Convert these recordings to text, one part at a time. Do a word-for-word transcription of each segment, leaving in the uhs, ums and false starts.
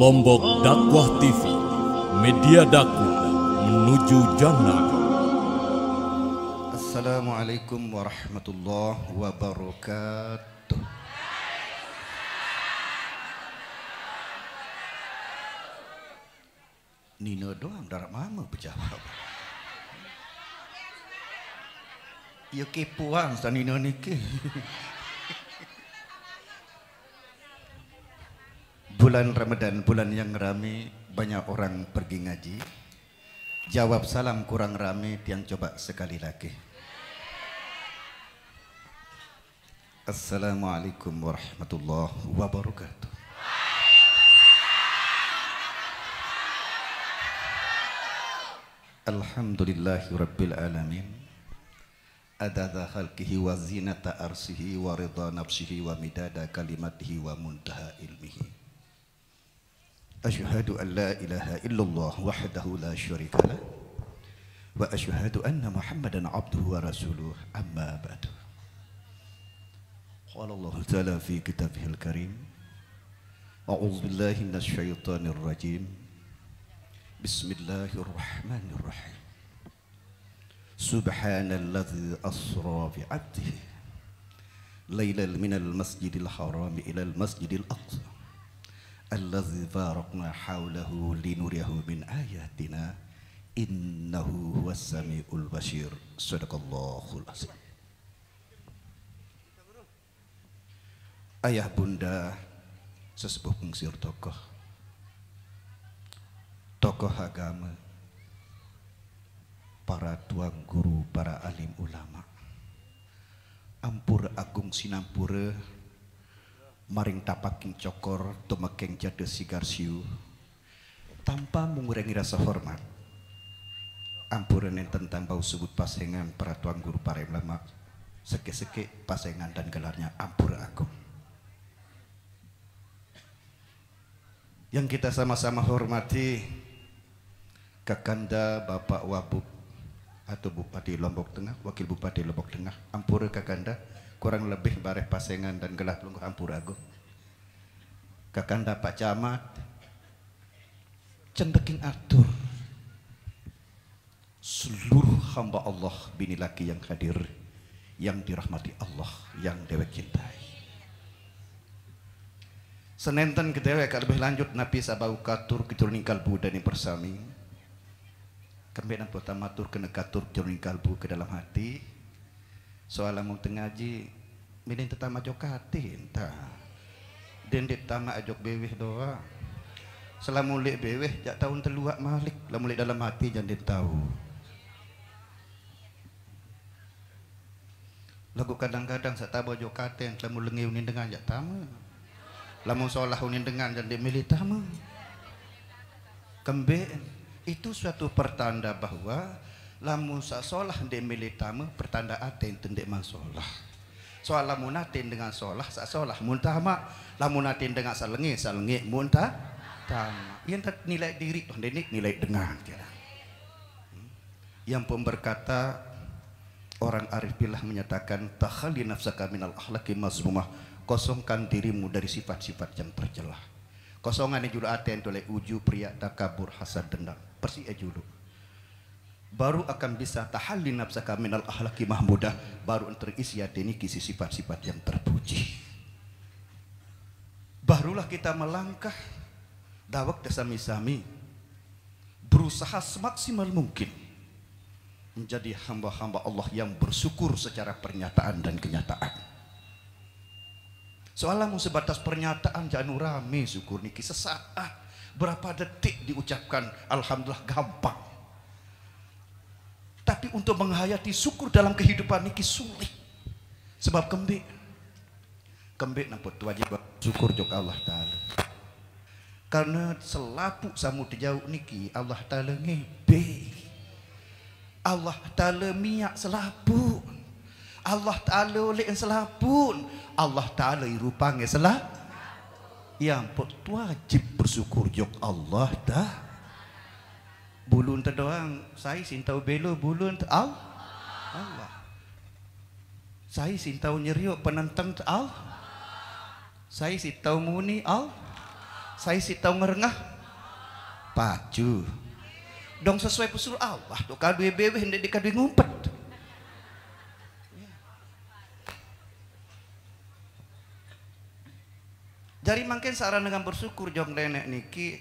Lombok Dakwah T V, media dakwah menuju jannah. Assalamualaikum warahmatullahi wabarakatuh. Nino doang darah mama berjawab. Ya kepuang sa Nino niki. Bulan Ramadan, bulan yang rame, banyak orang pergi ngaji. Jawab salam kurang rame, tiang coba sekali lagi. Assalamualaikum warahmatullahi wabarakatuh. Alhamdulillahi rabbil alamin. Adada khalqihi wa zinata arsihi wa ridha nafsihi wa midada kalimatihi wa muntaha ilmihi. Asyhadu an la ilaha illallah wahdahu la syarika lah wa asyhadu anna Muhammadan abduhu wa rasuluh, amma ba'du. Qala Allah ta'ala fi kitabihil karim, a'udzu billahi minasy syaithanir rajim, bismillahirrahmanirrahim. Subhanalladzi asra bi 'abdihi lailal minal masjidil haram ilal masjidil aqsa allazi barakna hawlahu linuriyahu min ayatina innahu huwas samiul basir. Sadaqallahul azim. Ayah bunda sesepuh pungsir tokoh tokoh agama, para tuang guru, para alim ulama, ampur agung sinampura maring tapaking cokor tumekeng jade sigar siu tanpa mengurangi rasa hormat ampuran enten tanpa sebut pasengan para tuan guru para ulama, seke-seke pasengan dan gelarnya ampur agung. Yang kita sama-sama hormati Kakanda Bapak Wabub atau Bupati Lombok Tengah, Wakil Bupati Lombok Tengah, ampura Kakanda kurang lebih bareh pasengan dan gelah pelunggu ampur agung. Kakanda Pak Camat cendeking atur seluruh hamba Allah binilaki yang hadir, yang dirahmati Allah, yang dewek cintai. Senenten kedewek lebih lanjut napi sabau katur keturuning kalbu dan yang bersami kembenan pertama tur kena katur keturuning kalbu ke dalam hati. Soalan mung tengaji minin tetama jok hati entah dendek tama ajok beweh doa selama lek beweh jak tahun teluak malik lamun lek dalam hati jangan tahu lagu kadang-kadang sak taba jok katen lamun lengi unin dengan jak tama lamun solah unin dengan jangan milih tama kembe itu suatu pertanda bahwa lamun sa solah ndek milih tamu pertanda aten ndek mansolah. Soal lamun aten dengan solah sa solah muntahama, lamun aten dengan salenge salenge muntah tama. Yang tak nilai diri tuh denik nilai dengar kira. Yang pemberkata orang arif billah menyatakan takhali nafsaka minal akhlaqi mazmumah, kosongkan dirimu dari sifat-sifat yang tercela. Kosongan julu aten oleh uju pria takabur hasad dendam. Persi julu baru akan bisa tahalli nafsaka minal ahlaki mahmudah, baru terisi hati kisi sifat-sifat yang terpuji, barulah kita melangkah dawak tersami-sami berusaha semaksimal mungkin menjadi hamba-hamba Allah yang bersyukur secara pernyataan dan kenyataan. Soalnya sebatas pernyataan jangan urami syukur niki sesaat berapa detik diucapkan alhamdulillah gampang. Tapi untuk menghayati syukur dalam kehidupan niki sulit. Sebab kembik kembik nampak wajib syukur jok Allah Ta'ala. Karena selapuk samu terjauh niki Allah Ta'ala ngebe. Allah Ta'ala miak selapuk. Allah Ta'ala oleh selapun. Allah Ta'ala rupanya selap. Yang nampak wajib bersyukur jok Allah Ta'ala. Bulun tu doang, saya sintau belo bulun tu Allah. Allah. Saya sintau nyeriok penentang tu Allah. Saya sintau muni Allah. saya si tau ngerengah pacu dong sesuai pusul Allah tuh kadu bebe hendak dikadu ngumpet dari mungkin searah dengan bersyukur jong nenek niki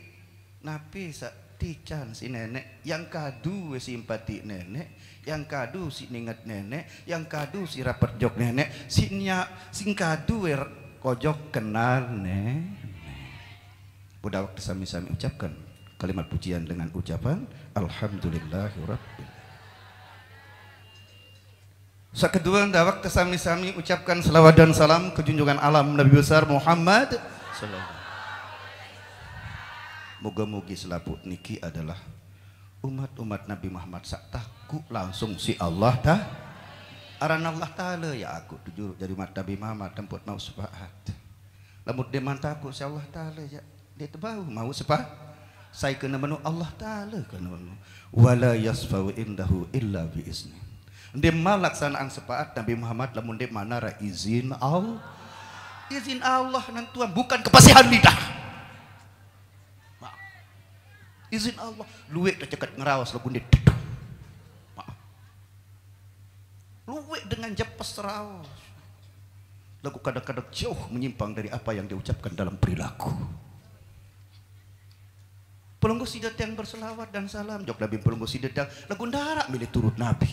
napi tican si nenek yang kadu simpati nenek yang kadu si ningat nenek yang kadu si rapet jok nenek si nyak sing kadu er kojok kenal nenek pada waktu sami-sami ucapkan kalimat pujian dengan ucapan Alhamdulillahirrabbil. Sakedua dawak sami-sami ucapkan selawat dan salam kejunjungan alam Nabi besar Muhammad sallallahu alaihi wasallam. Moga-moga selaput niki adalah umat-umat Nabi Muhammad saktaku langsung si Allah tah. Aran Allah taala ya aku jujur dari umat Nabi Muhammad tempat mau sepaat. Lamut de mantaku si Allah taala ya. Dia terbau mau sepah saya kena menu Allah taala kena menu wala yasfau indahu illa bi izni dia malaksanaan sepaat Nabi Muhammad lamun dia manara izin Allah izin Allah nan Tuhan bukan kepasihan lidah maaf izin Allah luwek tercekat ngerawas lamun dia maaf luwek dengan jepes rawas lagu kadang-kadang jauh menyimpang dari apa yang diucapkan dalam perilaku. Pelunggu sidetang berselawat dan salam jok nabi pelunggu sidetang lagu ndarak milik turut nabi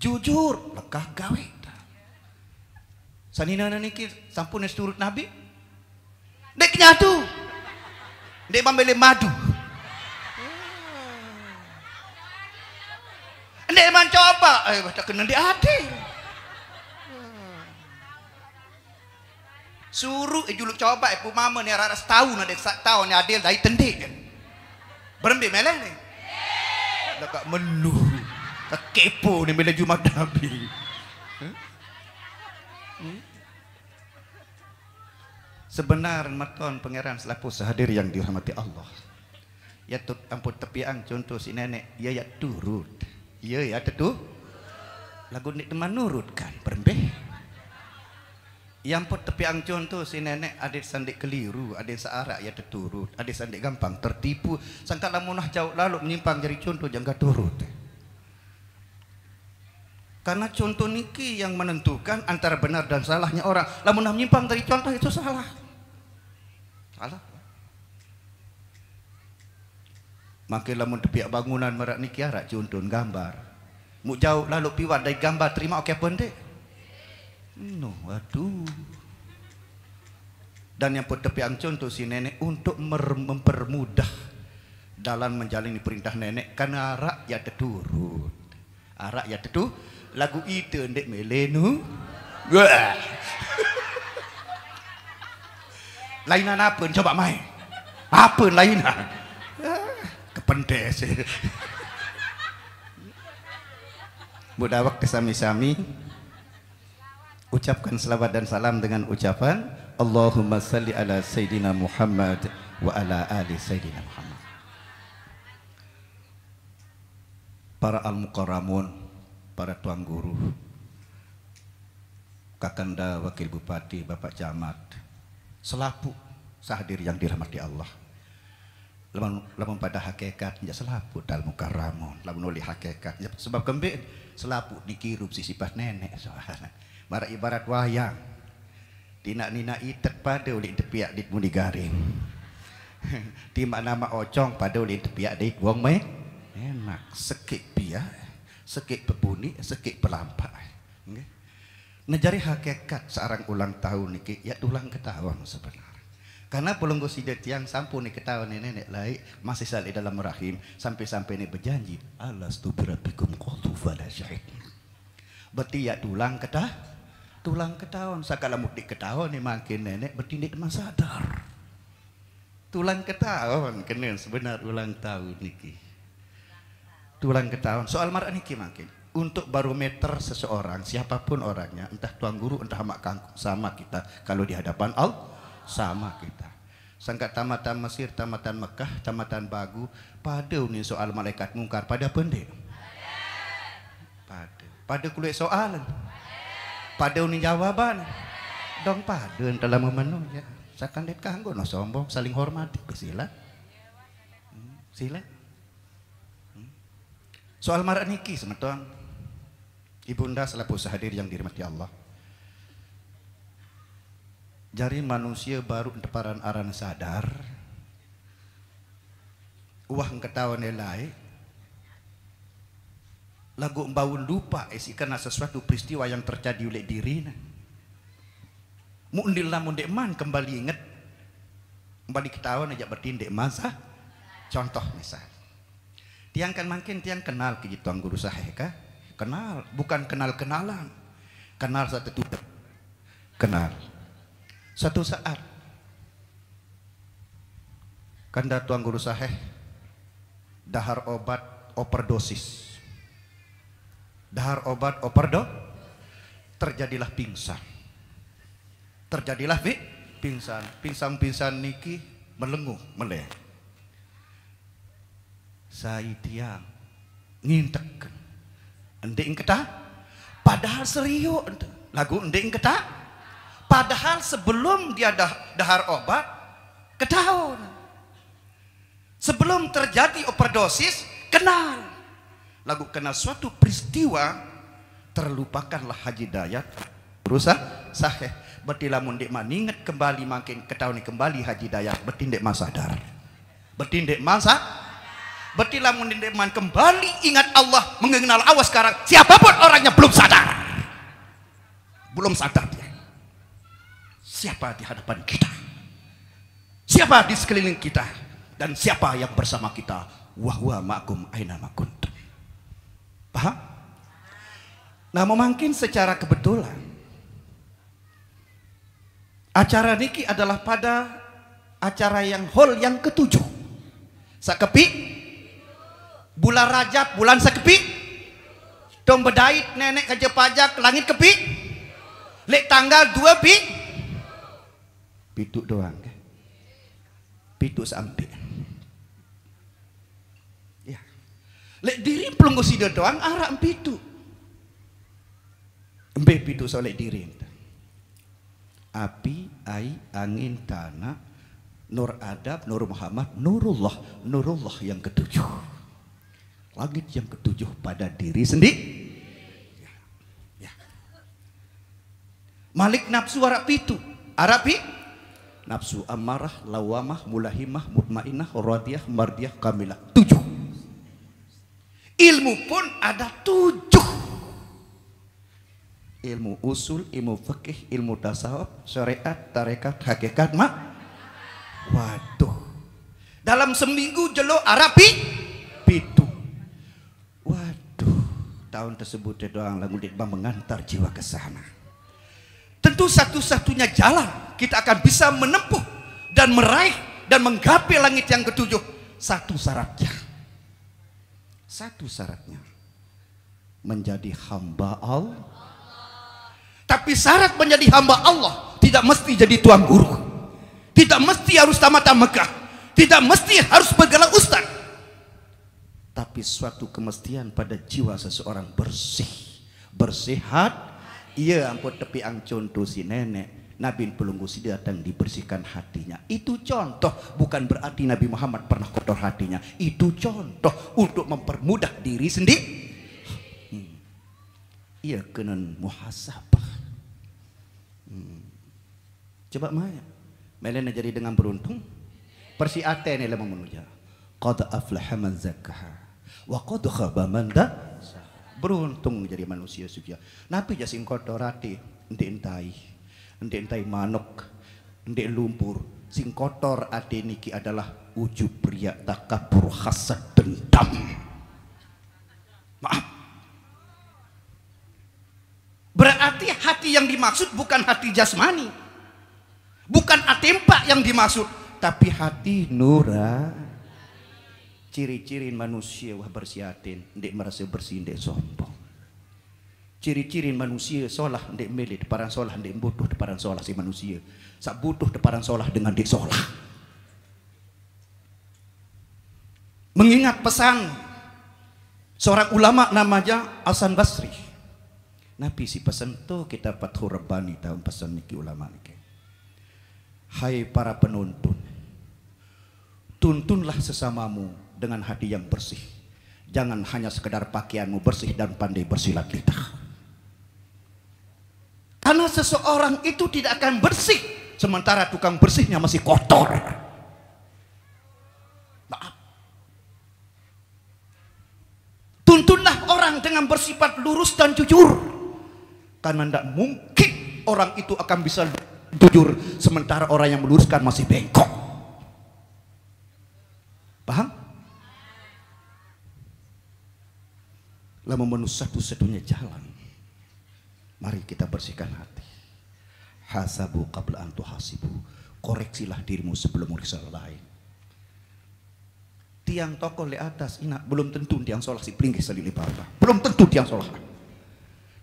jujur lekah gawe sanina niki sampun es turut nabi dek nyatu dek membeli madu dek mencoba eh tak kena di hati suruh eh juluk coba eh pumama ni rara setahun ada setahun ni adil dari tendik berembi meleh nih dekat melu kepo nih bila Jumat Nabi hmm? Hmm? Sebenar maton pangeran selaku sehadir yang dirahmati Allah ya tut ampun tepiang contoh si nenek ya ya turut ya ya tetu lagu ni teman nurut kan berembi yang pun tepiang contoh si nenek adik sandik keliru adik searah ya terturut adik sandik gampang tertipu sangka lamunah jauh lalu menyimpang jadi contoh jangan turut karena contoh niki yang menentukan antara benar dan salahnya orang lamunah menyimpang dari contoh itu salah salah maka lamun tepiak bangunan merak niki arak contoh gambar mu jauh lalu piwat dari gambar terima oke pendek no, aduh. Dan yang pertepian contoh si nenek untuk mempermudah dalam menjalani perintah nenek karena arak ya terturut. Arak ya tertu lagu itu ndek melenu. Lainan apa coba main? Apa lainan? Kependes. Budawak kesami-sami ucapkan selawat dan salam dengan ucapan Allahumma salli ala Sayyidina Muhammad wa ala ali Sayyidina Muhammad. Para al-mukarramun, para tuan guru, Kakanda Wakil Bupati, Bapak Camat, selapu sahadir yang dirahmati Allah. Lamun pada hakikatnya selapu dal mukarramun, lamun oleh hakikatnya sebab kembali selapu dikirup si sifat nenek soalnya. Mara ibarat wayang tina nina itet pada oleh tepiak dit muni garing ti nama ocong pada oleh tepiak dit wong meh enak sekik pia sekik pepuni sekik pelampak nggih najari hakikat sareng ulang tahun niki ya ulang ketahun sebenarnya karena pelunggu sidet yang sampun niki tahun nenek laik masih sali dalam rahim sampai-sampai ni berjanji alastu birabbikum qultu fala syahid beti ya tulang ketah tulang ketahun sakala mudik ketahun ni makin nenek bertindik mas sadar tulang ketahun kena sebenar ulang tahun niki tulang ketahun soal marah niki makin untuk barometer seseorang siapapun orangnya entah tuan guru entah mak kangkung sama kita kalau di hadapan Allah sama kita sangka tamatan Mesir tamatan Mekah tamatan Bagu pada ni soal malaikat mungkar pada pendek pada pada kulit soalan pada unik jawaban dong pada dalam memenuhnya Sakan lihat kanggo no sombong, saling hormati, sila, hmm, sila. Hmm. Soal marah niki semeton, ibunda selaku hadir yang dirahmati Allah. Jari manusia baru deparan aran sadar, uah ketahuan nilai, lagu mbaun lupa esi kena sesuatu peristiwa yang terjadi oleh dirinya. Mundil lamun dek man kembali inget, kembali ketahuan aja bertindak masa. Contoh misal, tiang kan makin tiang kenal ke tuang guru saya kah? Kenal, bukan kenal kenalan, kenal satu tutup, kenal. Satu saat, kanda tuang guru saya dahar obat overdosis, dahar obat overdo, terjadilah pingsan. Terjadilah bi, pingsan, pingsan-pingsan niki melenguh, meleh. Saya tiang ngintek, ending ketah, padahal serius, lagu ending ketah, padahal sebelum dia dah, dahar obat ketahuan, sebelum terjadi overdosis kenal, lagu kenal suatu peristiwa terlupakanlah Haji Dayat, rusak sahih. Berarti lamun dek man inget kembali makin ketahuan kembali Haji Dayat bertindak masadar, bertindak masa. Berarti lamun dek man kembali ingat Allah, mengenal Allah sekarang, siapapun orangnya belum sadar, belum sadar dia. Siapa di hadapan kita, siapa di sekeliling kita, dan siapa yang bersama kita. Wahwa ma'akum aina makuntum. Paham? Nah mungkin secara kebetulan acara niki adalah pada acara yang hall yang ketujuh. Sakepi bulan Rajab, bulan sakepi. Tong bedait nenek kerja pajak langit kepi. Lek tanggal dua pi. Pitu doang. Pitu sampai. Ya. Lek diri pelunggu sida doang arah pitu. Embe pitu solek diri. Api, ai, angin, tanah, Nur Adab, Nur Muhammad, Nurullah, Nurullah yang ketujuh, langit yang ketujuh pada diri sendiri. Ya. Ya. Malik nafsu harap itu, arapi nafsu amarah, lawamah, mulahimah, mutmainah, radiyah, mardiyah, kamilah, tujuh. Ilmu pun ada tujuh. Ilmu usul, ilmu fikih, ilmu tasawuf, syariat, tarekat, hakikat, mak. Waduh. Dalam seminggu jelo arapi pitu. Waduh. Tahun tersebut doang lagu ditbang mengantar jiwa ke sana. Tentu satu-satunya jalan kita akan bisa menempuh dan meraih dan menggapai langit yang ketujuh. Satu syaratnya. Satu syaratnya. Menjadi hamba Allah. Tapi syarat menjadi hamba Allah tidak mesti jadi tuan guru, tidak mesti harus tamatan Mekah, tidak mesti harus bergelar ustaz. Tapi suatu kemestian pada jiwa seseorang bersih, bersehat. Iya ampun tepi ang contoh si nenek Nabi pelunggu si datang dibersihkan hatinya. Itu contoh, bukan berarti Nabi Muhammad pernah kotor hatinya. Itu contoh untuk mempermudah diri sendiri. Hmm. Iya kena muhasabah. Hmm. Coba maya melena jadi dengan beruntung persi ate ni lemah menuja qad aflaha man zakkaha wa qad khaba man dassaha. Beruntung jadi manusia suci napi jasing kotorati entai entai manuk entai lumpur sing kotor ate niki adalah ujub riya takabur hasad dendam. Maaf. Berarti hati yang dimaksud bukan hati jasmani, bukan atempa yang dimaksud, tapi hati nurani. Ciri-ciri manusia wah bersihatin, ndak merasa bersih, ndak sombong. Ciri-ciri manusia solah, ndak milih deparan solah, ndak butuh deparan solah si manusia. Sak butuh deparan solah dengan ndak solah. Mengingat pesan seorang ulama namanya Hasan Basri. Nabi si pesan tu kita pathu rebani tahun pesan niki ulama niki. Hai para penuntun, tuntunlah sesamamu dengan hati yang bersih. Jangan hanya sekedar pakaianmu bersih dan pandai bersilat lidah. Karena seseorang itu tidak akan bersih sementara tukang bersihnya masih kotor. Maaf. Tuntunlah orang dengan bersifat lurus dan jujur. Karena tidak mungkin orang itu akan bisa jujur sementara orang yang meluruskan masih bengkok. Paham? Lah memenuhi satu-satunya jalan. Mari kita bersihkan hati. Hasabu qabla an tuhasibu. Koreksilah dirimu sebelum meriksa lain. Tiang tokoh di atas ina belum tentu tiang solah si pelingkih selili bata. Belum tentu tiang solah.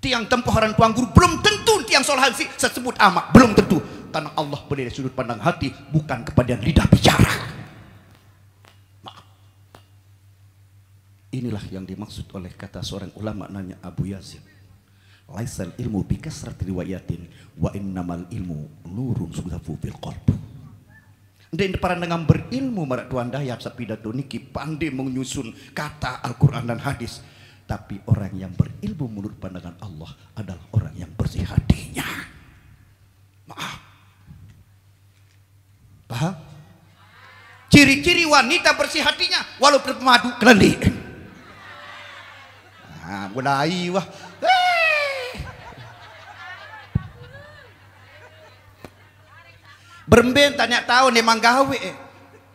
Tiang tempoharan tuang guru belum tentu tiang solah si sesebut amak. Belum tentu, karena Allah berdiri sudut pandang hati bukan kepada lidah bicara. Maaf. Inilah yang dimaksud oleh kata seorang ulama nanya Abu Yazid. Laisal ilmu bikasrati riwayatin wa innamal ilmu nurun sudhafu fil qalb. Dan para dengan berilmu marak tuan daya sepidato niki pandai menyusun kata Al-Qur'an dan hadis, tapi orang yang berilmu menurut pandangan Allah adalah orang yang bersih hatinya. Maaf. Paham? Ciri-ciri wanita bersih hatinya walaupun madu kelandi. Ah, mulai wah. Beremben tanya tahu memang gawe.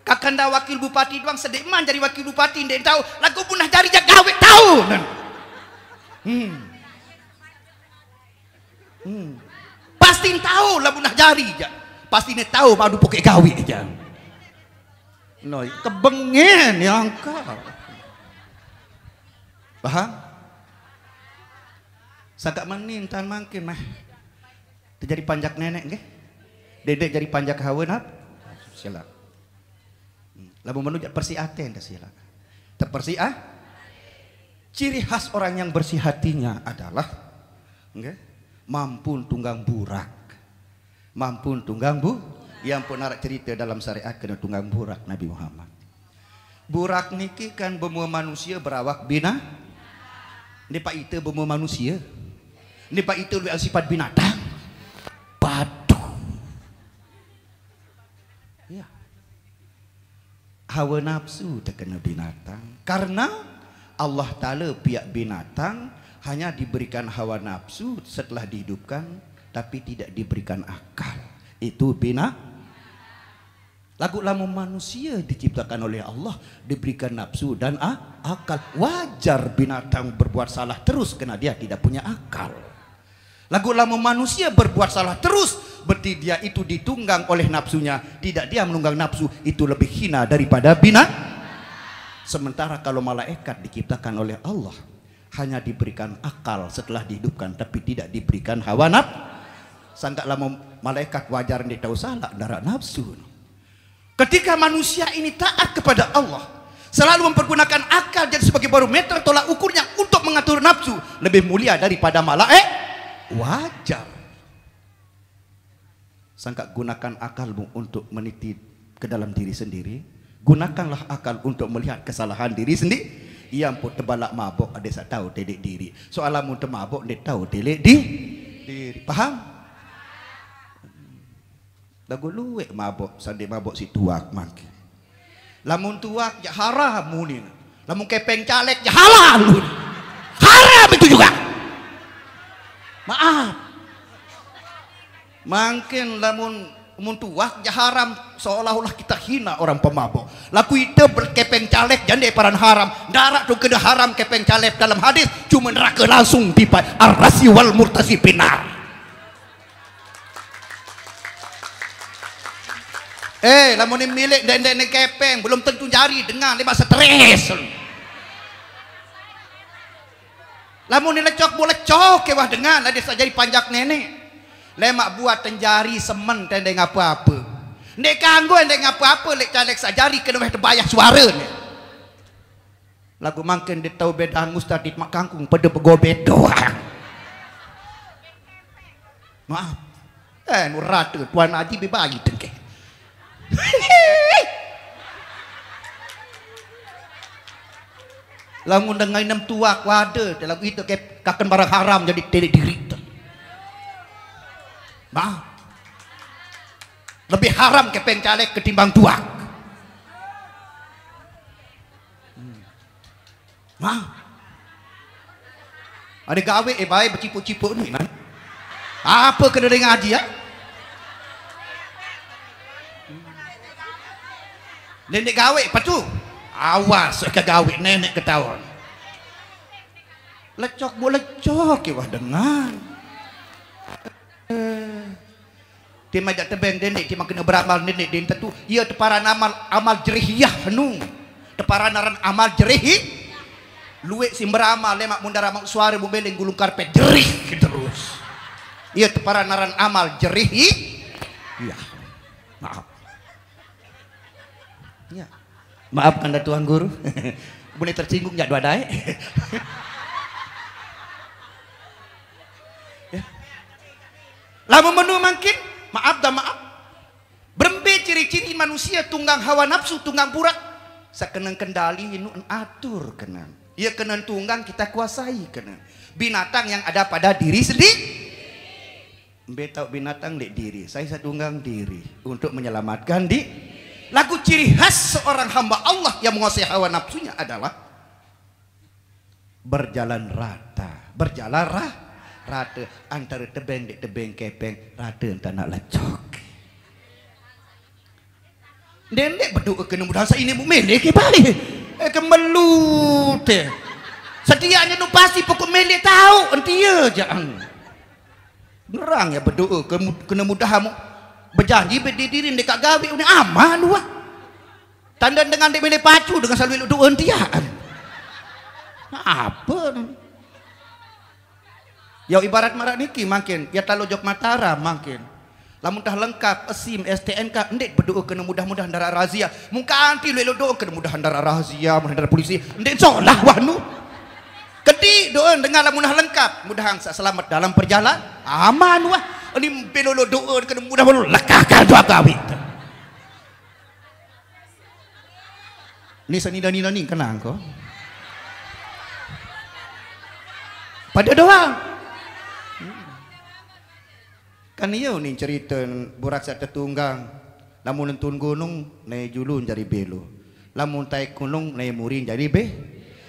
Kakanda wakil bupati doang sedek man jadi wakil bupati ndak tahu. Lagu punah cari jak gawe tahu. Hmm. Hmm. Pasti tahu lah punah jari jak. Pasti ne tahu padu pokek gawe jak. Noi kebengen yang kau. Paham? Sagak menin tan mangke mah. Terjadi panjak nenek nggih. Dedek jadi panjak hawa nap, sila. Lalu menuju bersih hati anda sila. Terbersih ah. Ciri khas orang yang bersih hatinya adalah, okay, mampu tunggang burak, mampu tunggang bu. Yang pun narak cerita dalam syariat kena tunggang burak Nabi Muhammad. Burak niki kan bemua manusia berawak bina. Ni pak itu bemua manusia. Ni pak itu lebih sifat binatang. Pad. Hawa nafsu terkena binatang. Karena Allah Ta'ala pihak binatang hanya diberikan hawa nafsu setelah dihidupkan, tapi tidak diberikan akal. Itu bina. Lagu lamu manusia diciptakan oleh Allah, diberikan nafsu dan ah, akal. Wajar binatang berbuat salah terus karena dia tidak punya akal. Lagu lamu manusia berbuat salah terus berarti dia itu ditunggang oleh nafsunya. Tidak dia menunggang nafsu, itu lebih hina daripada bina. Sementara kalau malaikat diciptakan oleh Allah hanya diberikan akal setelah dihidupkan, tapi tidak diberikan hawa nafsu. Sangka lama malaikat wajar dia tahu salah darah nafsu. Ketika manusia ini taat kepada Allah, selalu mempergunakan akal jadi sebagai barometer tolak ukurnya untuk mengatur nafsu, lebih mulia daripada malaikat. Wajar sangka gunakan akalmu untuk meniti ke dalam diri sendiri. Gunakanlah akal untuk melihat kesalahan diri sendiri. Yang pun tebalak mabok ada sak tahu dedek diri. Soalamu temabok dia tahu dedek di diri. Paham? Lagu luwek mabok sande mabok si tuak mangke. Lamun tuak ya haram mun. Lamun kepeng caleg ya halal. Haram itu juga. Maaf. Mungkin lamun muntuah ya haram, seolah-olah kita hina orang pemabok. Laku itu berkepeng caleg jande paran haram. Darak tu kena haram kepeng caleg dalam hadis, cuma neraka langsung tipa arrasi wal murtasi pinar. Eh, lamun ni milik dan dan kepeng belum tentu jari dengan lima stres. Lamun ni lecok boleh cok kewah dengan ada saja jadi panjak nenek. Lemak buat tenjari semen tendeng apa-apa. Nek kanggo tendeng apa-apa lek caleg sajari kena weh terbayar suara ni. Lagu mangken dia tahu beda hangus tadi mak kangkung pada pego bedo. Maaf. Eh nurata tuan Haji bagi tengkeh. Lamun dengai nem tuak wade dalam itu kayak kaken barang haram jadi tidak diri. Nah, lebih haram kepeng caleg ketimbang tuak. Nah, ada gawe eh baik bercipu-cipu nih man. Apa kena dengan ngaji ya? Nenek gawe patu. Awas ke gawe nenek ketahuan. Lecok bu lecok ya wah dengar. Dia majak tebeng nenek dia kena beramal nenek dia tentu ia teparan amal amal jerihiyah nu. Teparan amal jerih. Luwek si beramal lemak mundara mak suara bumbeleng gulung karpet jerih terus. Ia teparan amal jerih. Iya. Maaf. Ya. Maaf anda Tuhan Guru, boleh tersinggung ya dua dae. Ya. Lama menu makin, maaf dah maaf. Berembe ciri-ciri manusia tunggang hawa nafsu, tunggang burak. Sakenang kendali, nu atur kenang. Ia kenang tunggang kita kuasai kenang. Binatang yang ada pada diri sendiri. Embe tahu binatang lek diri. Saya tunggang diri untuk menyelamatkan di. Lagu ciri khas seorang hamba Allah yang menguasai hawa nafsunya adalah berjalan rata, berjalan rah, rata antara tebeng dek tebeng kepeng rata entah nak lecok. Nenek berdoa kena mudah saya ini melek ke balik, eh kemelut. Setiapnya tu pasti pokok melek tahu entia jangan. Nerang ya berdoa kena mudahmu. Berjanji berdiri dekat gawe ini aman dua. Tanda dengan dek milih pacu dengan selalu duduk entiaan. Nah, apa ni? Ya ibarat marak niki makin, ya talojok matara makin. Lamun dah lengkap SIM, S T N K, ndek berdoa kena mudah-mudahan darah razia. Muka anti lelu doa kena mudahan darah razia, menghadap polisi. Ndek solah wahnu. Ketik doa dengan lamun dah lengkap, mudahan selamat dalam perjalanan. Aman wah. Ini belolo doa kena mudah-mudahan lekahkan doa kami. Ini senida nina ni kena engkau. Pada doa. Kan iya ni cerita burak satu tunggang. Lamun lentun gunung naik julun jadi belo. Lamun taik gunung naik murin jadi be.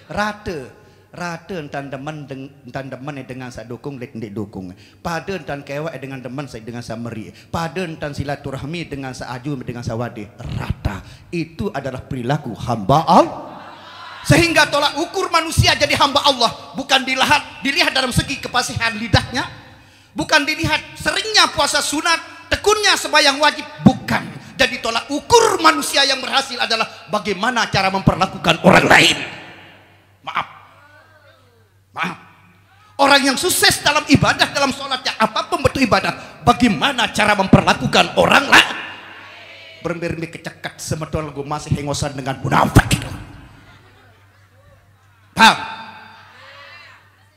Rata. Rata entan demen entan demen dengan saya dukung lek ndik dukung. Pada entan kewak dengan demen saya dengan saya meri. Pada entan silaturahmi dengan saya aju dengan saya wadi. Rata. Itu adalah perilaku hamba Allah. Sehingga tolak ukur manusia jadi hamba Allah bukan dilihat dilihat dalam segi kepasihan lidahnya, bukan dilihat seringnya puasa sunat, tekunnya sembahyang wajib, bukan. Jadi tolak ukur manusia yang berhasil adalah bagaimana cara memperlakukan orang lain. Maaf. Maaf. Orang yang sukses dalam ibadah, dalam sholatnya, apapun bentuk ibadah, bagaimana cara memperlakukan orang lah? Bermir-mir kecekat semeton lagu masih hengosan dengan munafik. Paham?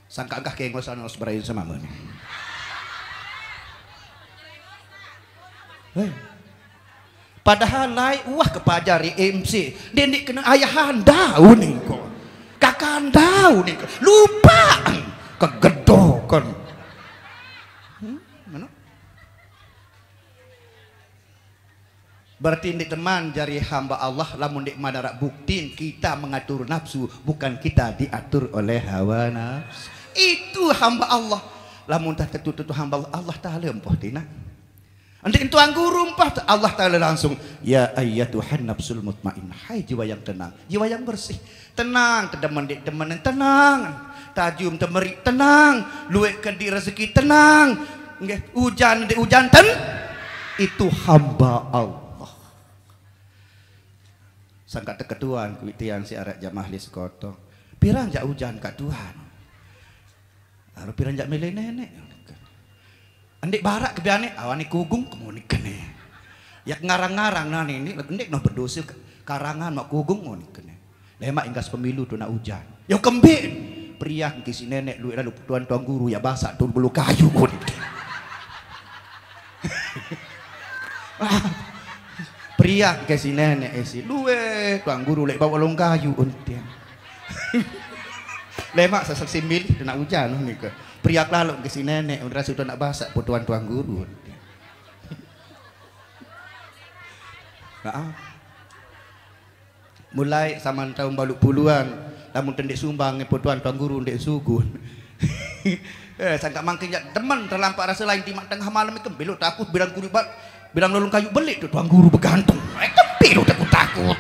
Sangka-angka kehengosan harus berayu sama mana? Hei. Padahal lai wah kepajari M C, nenek kena ayahan daun engkau. Kakak tahu nih, lupa kegedokan. Hmm, mana? Berarti ini teman jari hamba Allah, lamun dik madarak buktiin kita mengatur nafsu, bukan kita diatur oleh hawa nafsu. Itu hamba Allah. Lamun tak tertutup hamba Allah Taala empoh tina. Andai tuan guru empah Allah Taala langsung ya ayyatuhan nafsul mutmainnah, hai jiwa yang tenang, jiwa yang bersih, tenang, tedemen dek demen tenang, tajum temeri tenang, luwek kendi rezeki tenang, nggih hujan dek hujan ten. Itu hamba Allah. Sangka teketuan kuwi tiang si arek jamaah lis koto. Pirang jak hujan ka Tuhan. Arep pirang jak milih nenek. Andik barak kebiane awani kugung kemunik kene. Yak ngarang-ngarang nah ini ndik noh berdosa karangan mak kugung munik kene. Lemak ingkas pemilu tu nak hujan. Yo kembin pria ki si nenek luit lalu tuan tuan guru ya basak tun bulu kayu munik. Priak ke sini nenek esi luwe tuang guru lek bawa long kayu untian. Lemak sesak simil nak hujan nih ke. Priak lalu ke sini nenek udara sudah nak basah potuan tuang guru. Nah, mulai sama tahun baluk puluhan, namun tendek sumbang potuan tuang guru tendek sugun. Eh, sangka mangkingnya teman terlampak rasa lain di tengah malam itu belok takut bilang guru bat. Bilang lolong kayu belik tuh tuang guru bergantung. Eh tapi lu takut takut.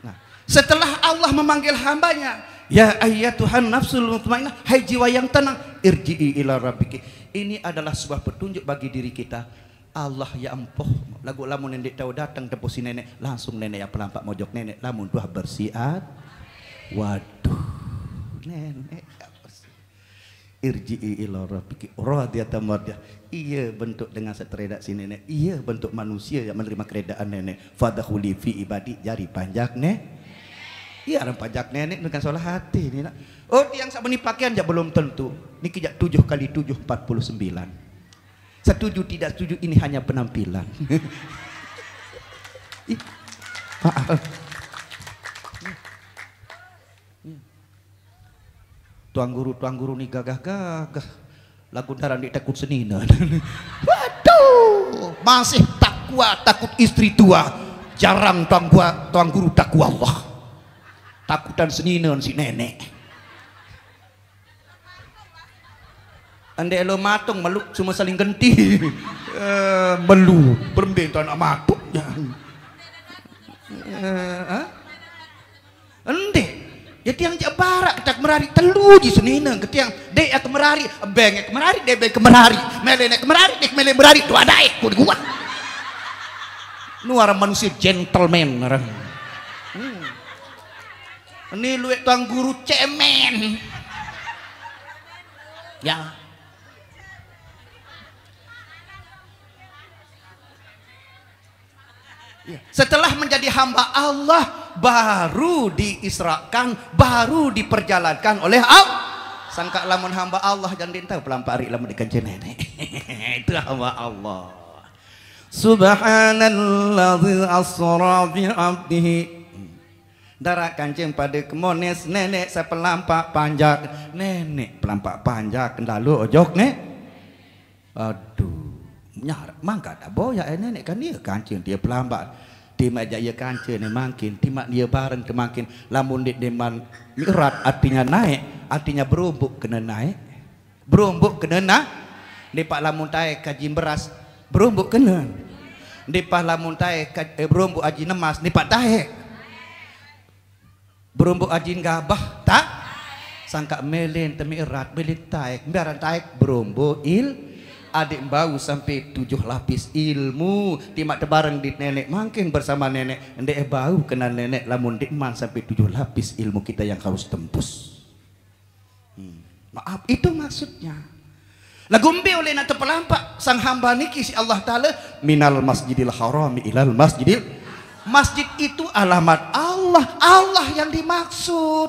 Nah, setelah Allah memanggil hambanya, ya ayyatuhan nafsul mutmainnah, hai jiwa yang tenang, irji'i ila rabbiki. Ini adalah sebuah petunjuk bagi diri kita. Allah ya ampuh. Lagu lamun nenek tahu datang tepusi nenek, langsung nenek yang pelampak mojok nenek, lamun tuah bersiat. Waduh. Nenek irji'i ila rabbiki radiyatan mardiyah. Iya bentuk dengan seteredak si nenek. Iya bentuk manusia yang menerima keredaan nenek. Fadkhuli fi ibadi jari panjak nek. Iya orang panjak nenek bukan salah hati ni nak. Oh tiang sak meni pakaian jak belum tentu. Niki jak tujuh kali tujuh empat puluh sembilan. Setuju tidak setuju ini hanya penampilan. Ih. Maaf. Tuang guru, tuang guru ni gagah-gagah. Lagu darah ni takut seninan. Waduh, masih takwa, takut istri tua. Jarang tuang gua, tuang guru takwa Allah. Takutan seninan si nenek. Andai lo matung meluk cuma saling genti. uh, melu, berembing tuan nak matung. Uh, Andai. Ya tiang jak barak tak merari telu di senina ketiang dek ak merari bengek merari debek kemerari melenek merari dek mele merari tua daek pun gua nuara manusia gentleman orang ini luek tuang guru cemen ya setelah menjadi hamba Allah baru diisrakan, baru diperjalankan oleh Allah. Sangka lamun hamba Allah jangan dintau pelampak ari lamun dikenci nenek. Itu hamba Allah. Subhanalladzi asra bi 'abdihi. Darak kancing pada kemones nenek sepelampak panjang. Nenek pelampak panjang lalu ojok nek. Aduh, nyar mangkat abo ya nenek kan dia kancing dia pelampak. Timak jaya kancil ni makin, timak dia bareng kemakin. Lamun di deman mirat artinya naik, artinya berumbuk kena naik, berumbuk kena naik. Depak lamun taik kaji beras, berumbuk kena. Depak lamun taik eh, berumbuk aji nemas, depak taik. Berumbuk aji gabah tak. Sangka melin temirat, melin taik, biaran taik berumbuk il. Adik bau sampai tujuh lapis ilmu timak tebareng di nenek makin bersama nenek ndek bau kena nenek lamun dikman sampai tujuh lapis ilmu kita yang harus tembus. hmm. Maaf itu maksudnya lagumbi oleh nak terpelampak sang hamba niki si Allah Ta'ala minal masjidil haram ilal masjidil masjid itu alamat Allah Allah yang dimaksud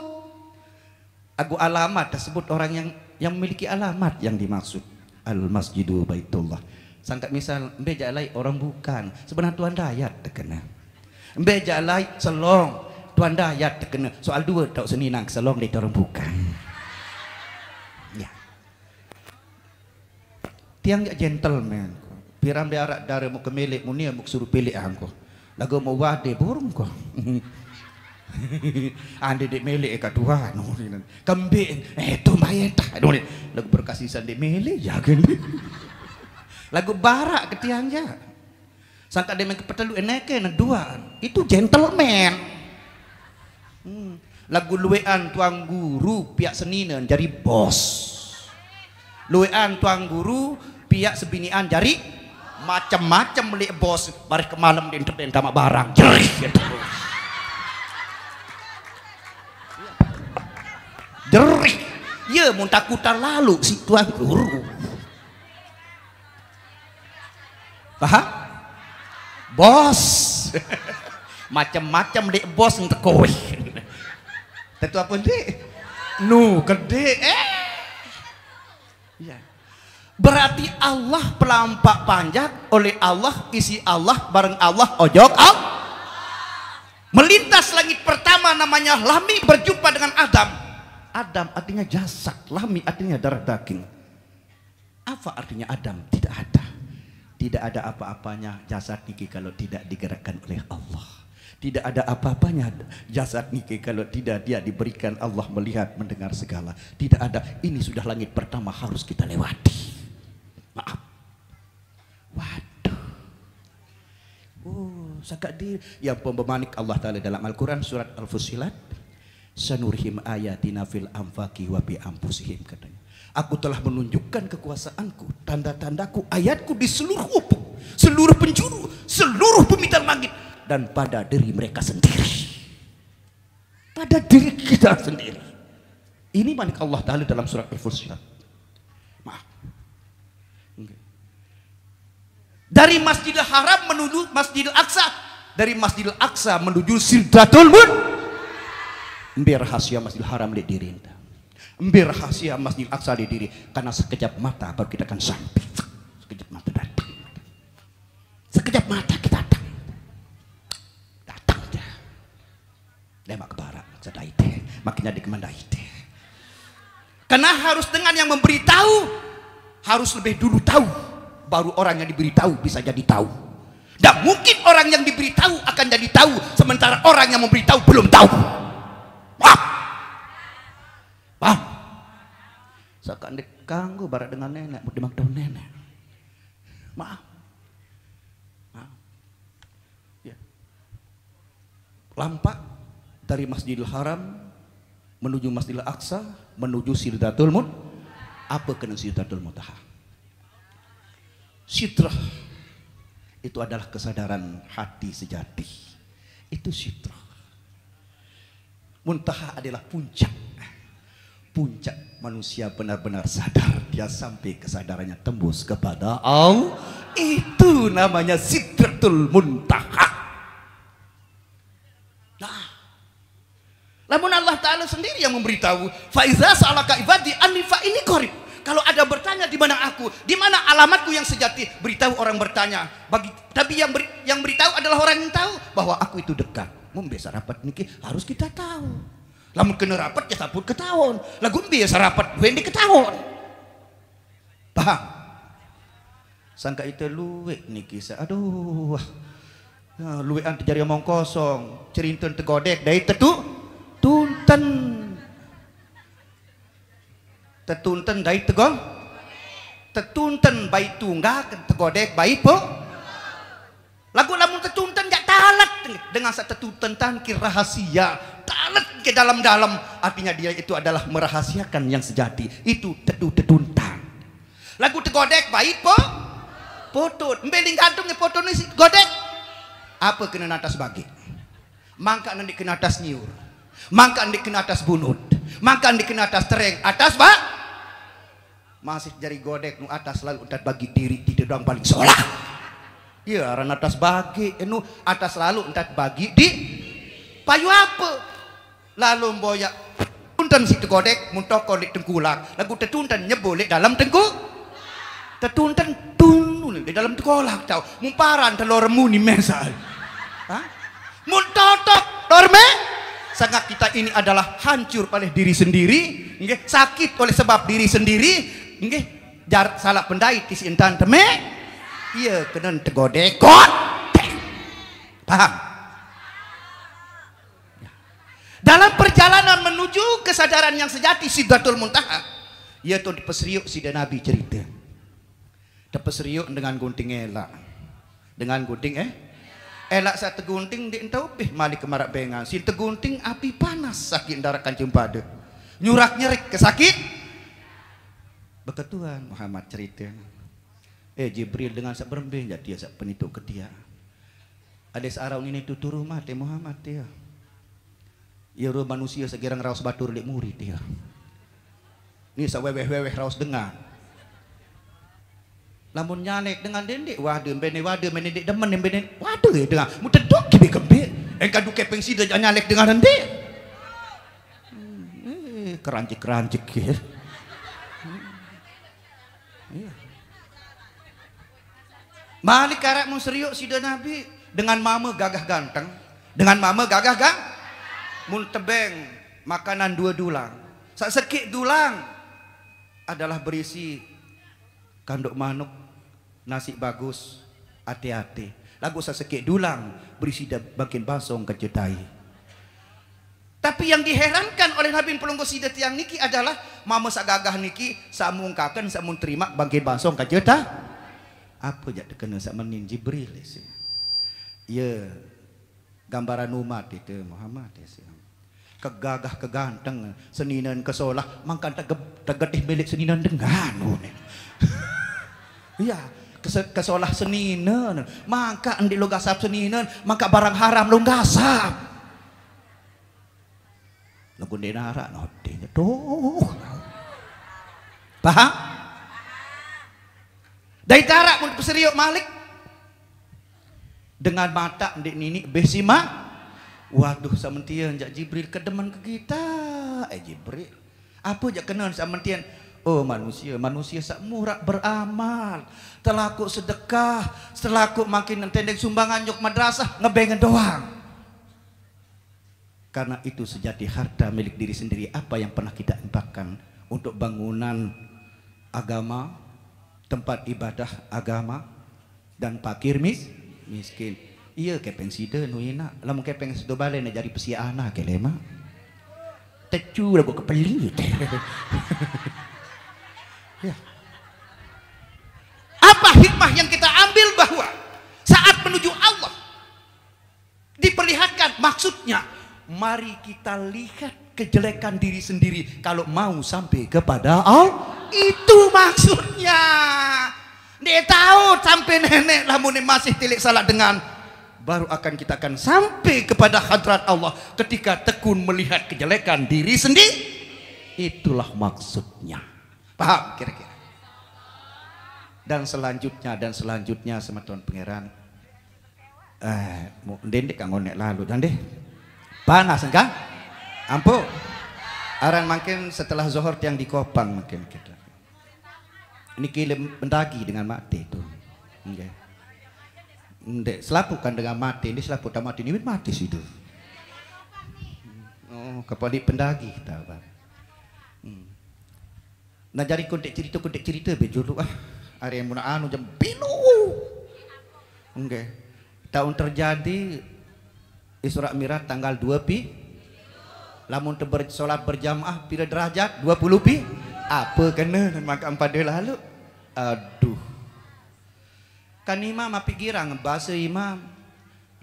aku alamat tersebut orang yang yang memiliki alamat yang dimaksud Al-Masjidu Baitullah. Sangka misal beja lai orang bukan. Sebenarnya Tuhan Dayat terkena. Beja lai selong. Tuhan Dayat terkena. Soal dua tak seninang selong dia orang bukan. Ya. Tiang jak gentleman. Piram biarak dari mau kemelek munia mau suruh pilih angko. Lagu mau wade burung ko. Ande dek melek kat Tuhan. Kambing eh tu main tak. Lagu berkasisan dek melek ya kan. Lagu barak ke tiang ja. Sangka dek main kepetalu enakan dua. Itu gentleman. Hmm. Lagu luean tuang guru pihak seninan jadi bos. Luean tuang guru pihak sebinian jadi macam-macam melek bos. Baris kemalam di internet tamak barang. Jerih gitu. Derik, ya mun takutan lalu si tuan guru. Paham? Bos, macam-macam dek bos untuk kowe. Tentu apa dek? Nu gede eh. Ya. Berarti Allah pelampak panjang oleh Allah, isi Allah, bareng Allah, ojok Allah. Melintas langit pertama namanya Lami, berjumpa dengan Adam. Adam artinya jasad, Lami artinya darah daging. Apa artinya Adam? Tidak ada. Tidak ada apa-apanya jasad niki kalau tidak digerakkan oleh Allah. Tidak ada apa-apanya jasad niki kalau tidak dia diberikan Allah melihat, mendengar segala. Tidak ada. Ini sudah langit pertama harus kita lewati. Maaf. Waduh. Oh, sakadi yang pembemanik Allah Ta'ala dalam Al-Qur'an surat Al-Fusilat, sanurhim ayatina fil anfaqi wa bi anfusihim, katanya. Aku telah menunjukkan kekuasaanku, tanda-tandaku, ayatku di seluruh upuk, seluruh penjuru, seluruh pemitar langit, dan pada diri mereka sendiri, pada diri kita sendiri. Ini manik Allah Ta'ala dalam surat Al-Fusilat. Maaf. Dari Masjidil Haram menuju Masjidil Aqsa, dari Masjidil Aqsa menuju Sidratul Muntaha. Biar rahasia Masjidil Haram di diri kita, biar rahasia Masjidil Aqsa di diri, karena sekejap mata baru kita akan sampai. Sekejap mata datang, sekejap mata kita datang. Lemak ke barat, makanya dikemandai. Karena harus dengan yang memberitahu, harus lebih dulu tahu, baru orang yang diberitahu bisa jadi tahu. Tidak mungkin orang yang diberitahu akan jadi tahu, sementara orang yang memberitahu belum tahu. Wah, wah, seakan dikanggu barat dengan nenek, mau dimakdau nenek. Maaf. Maaf. Ya. Lampak. Dari Masjidil Haram menuju Masjidil Aqsa menuju Sidratul Muntaha. Apa kena Sidratul Muntaha? Sidrah itu adalah kesadaran hati sejati. Itu sidrah. Muntaha adalah puncak. Puncak manusia benar-benar sadar, dia sampai kesadarannya tembus kepada Allah. Itu namanya Sidratul Muntaha. Nah, namun Allah Ta'ala sendiri yang memberitahu, faiza sa'alaka ibadi anni fa ini qarib. Kalau ada bertanya di mana aku, di mana alamatku yang sejati, beritahu orang bertanya. Bagi, tapi yang, beri, yang beritahu adalah orang yang tahu bahwa aku itu dekat. Mun biasa rapat niki harus kita tahu. Lamun kena rapat ya sabut ketahuan. Lagun biasa rapat wende ketahuan. Paham? Sangka itu luwek niki. Aduh. Nah, luwekan terjadi omong kosong, cerintun tegodek dari tetu. Tunten tetunten dari tegol tetunten bayi tunggak tegodek bayi po lagu lamun tetunten gak talat dengan setetunten tangkir rahasia talat ke dalam-dalam artinya dia itu adalah merahasiakan yang sejati itu tetu tetuntan lagu tegodek bayi po potut mbeling gantung potut isi godek apa kena atas bagi mangka nanti kena atas nyiur maka andi kena atas bunut maka andi kena atas tereng atas pak masih jari godek nu atas lalu entar bagi diri di dedang paling sholat ya ran atas bagi nu atas lalu entar bagi di payu apa lalu boyak tuntan si godek muntokon di tengkulak lagu tetuntan nyebolek dalam tengku tetuntan tunun di dalam tengkulak tau mumparan telor muni mesal ha muntotok dorme sangat kita ini adalah hancur oleh diri sendiri, nggih, sakit oleh sebab diri sendiri, nggih, jar salah pendai ti sintan teme, iya kenen tegodekot, paham? Dalam perjalanan menuju kesadaran yang sejati Sidratul Muntaha, iya tuh pesriuk si Nabi cerita, pesriuk dengan gunting elak, dengan gunting eh. Elak saya tegunting di entopih malik kemarak bengang si tegunting api panas sakit darah kancing pada nyurak nyerik kesakit beketuan Muhammad cerita eh Jibril dengan sak berembing jadi ya sak penitu ke dia ada searang ini tutur rumah teh Muhammad dia ya roh manusia segirang raus batur di murid dia ini sak weweh-weweh raus dengar lamun nyalek dengan dendek waduh bene waduh bene dek demen bene waduh ya dengan muteduk kibe kembek engka duke pengsi da nyalek dengan dendek eh kerancik-kerancik ya Balik karek musriuk sida Nabi dengan mama gagah ganteng, dengan mama gagah gang, mul tebeng makanan dua dulang. Sak sekik dulang adalah berisi kanduk manuk, nasi bagus, ate-ate. Lagu sak sekik dulang berisi bakin basong kejutai. Tapi yang diherankan oleh Nabi pelunggu sida tiang niki adalah mama sak gagah niki sak mungkakan sak mun terima bakin basong kejutai. Apa jak terkena sama nin Jibril ya. Ya gambaran umat itu Muhammad ya. Kegagah keganteng seninan kesolah mangkan tegetih belik seninan dengan. Ya kesolah seninan mangka endi lo gasap seninan mangka barang haram lo gasap. Lo gundena harak nodenya tuh. Paham? Dari tarak pun peseriuk Malik dengan mata ndik nini besima. Waduh samentian jak Jibril kedeman ke kita. Eh Jibril, apa jak kenal samentian? Oh manusia, manusia sak murak beramal. Telaku sedekah, telaku makin tendeng sumbangan nyok madrasah ngebengen doang. Karena itu sejati harta milik diri sendiri apa yang pernah kita infakkan untuk bangunan agama, tempat ibadah agama dan pakir mis miskin. Iya kepeng sida nu enak. Lamun kepeng sida bale na jadi pesi anak kelema. Tecu lagu kepelit. Ya. Apa hikmah yang kita ambil bahwa saat menuju Allah diperlihatkan maksudnya mari kita lihat kejelekan diri sendiri kalau mau sampai kepada Allah. Itu maksudnya. Dia tahu sampai nenek lamun masih tilik salah dengan baru akan kita akan sampai kepada hadrat Allah ketika tekun melihat kejelekan diri sendiri. Itulah maksudnya. Paham kira-kira. Dan selanjutnya dan selanjutnya sama tuan pangeran. Eh, ndek kang ngonek lalu dan deh. Panas enggak? Ampuh. Aran makin setelah zuhur yang dikopang makin kita. Ini kilim mendaki dengan mati itu. Nggih. Ndek selapukan dengan mati, ini selaput sama mati, ini mati situ. Oh, kepala pendaki kita, Bang. Hmm. Nah jadi kontek cerita-kontek cerita bejulu ah. Are mun anu jam pilu. Nggih. Tahun terjadi Isra Mikraj tanggal dua pi. Lamun teber solat berjamaah pira derajat dua puluh pi. Apa kena dan makan pada lalu. Aduh. Kan imam apa girang bahasa imam.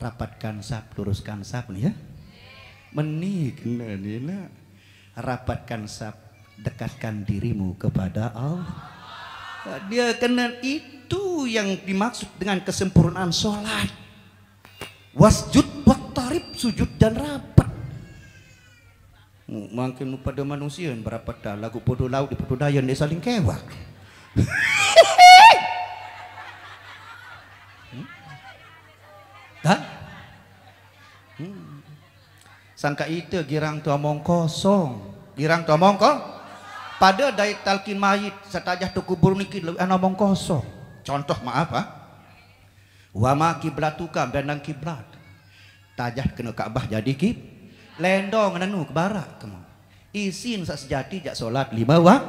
Rapatkan saf, luruskan saf ni ya. Meni kena ni nak. Rapatkan saf, dekatkan dirimu kepada Allah. Dia kena itu yang dimaksud dengan kesempurnaan solat. Wasjud waqtarib, sujud dan rapat. Mungkin pada manusia berapa dah lagu podo laut di podo dayan dia saling kewak. hmm? Dah? Hmm. Sangka itu girang tu omong kosong, girang tu omong kosong. Pada dari talqin mayit setajah tu kubur niki ana omong kosong. Contoh maaf ah. Wa ma kiblatuka benang kiblat. Tajah kena Ka'bah jadi kib. Lendong nanu ke barat kamu. Isin sak sejati jak solat lima waktu.